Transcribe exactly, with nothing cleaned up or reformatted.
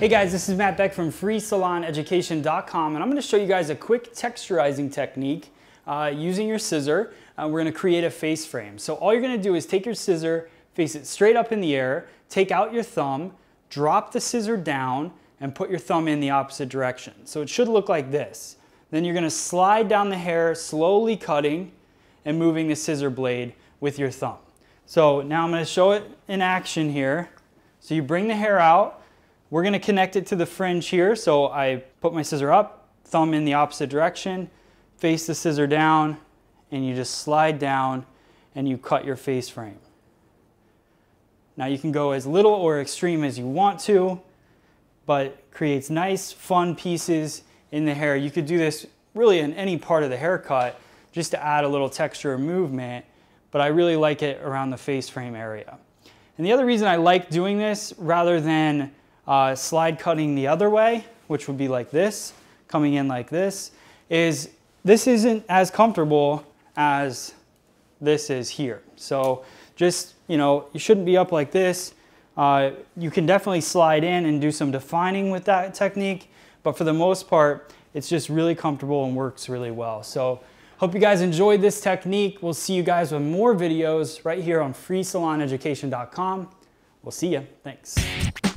Hey guys, this is Matt Beck from free salon education dot com, and I'm going to show you guys a quick texturizing technique uh, using your scissor. Uh, we're going to create a face frame. So all you're going to do is take your scissor, face it straight up in the air, take out your thumb, drop the scissor down, and put your thumb in the opposite direction. So it should look like this. Then you're going to slide down the hair, slowly cutting and moving the scissor blade with your thumb. So now I'm going to show it in action here. So you bring the hair out. We're going to connect it to the fringe here, so I put my scissor up, thumb in the opposite direction, face the scissor down, and you just slide down and you cut your face frame. Now you can go as little or extreme as you want to, but creates nice, fun pieces in the hair. You could do this really in any part of the haircut just to add a little texture or movement, but I really like it around the face frame area. And the other reason I like doing this rather than Uh, slide cutting the other way, which would be like this, coming in like this, is this isn't as comfortable as this is here. So just, you know, you shouldn't be up like this. Uh, you can definitely slide in and do some defining with that technique, but for the most part, it's just really comfortable and works really well. So hope you guys enjoyed this technique. We'll see you guys with more videos right here on free salon education dot com. We'll see you. Thanks.